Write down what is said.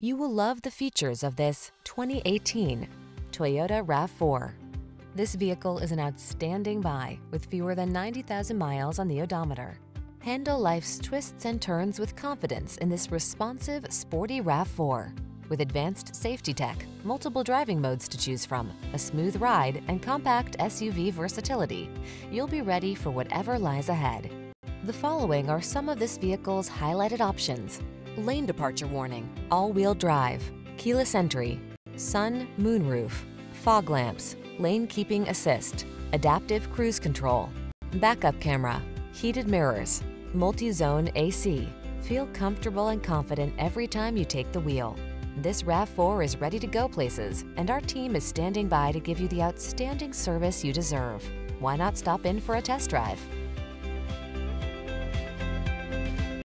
You will love the features of this 2018 Toyota RAV4. This vehicle is an outstanding buy with fewer than 90,000 miles on the odometer. Handle life's twists and turns with confidence in this responsive, sporty RAV4. With advanced safety tech, multiple driving modes to choose from, a smooth ride, and compact SUV versatility, you'll be ready for whatever lies ahead. The following are some of this vehicle's highlighted options: lane departure warning, all-wheel drive, keyless entry, sun, moonroof, fog lamps, lane keeping assist, adaptive cruise control, backup camera, heated mirrors, multi-zone AC. Feel comfortable and confident every time you take the wheel. This RAV4 is ready to go places, and our team is standing by to give you the outstanding service you deserve. Why not stop in for a test drive?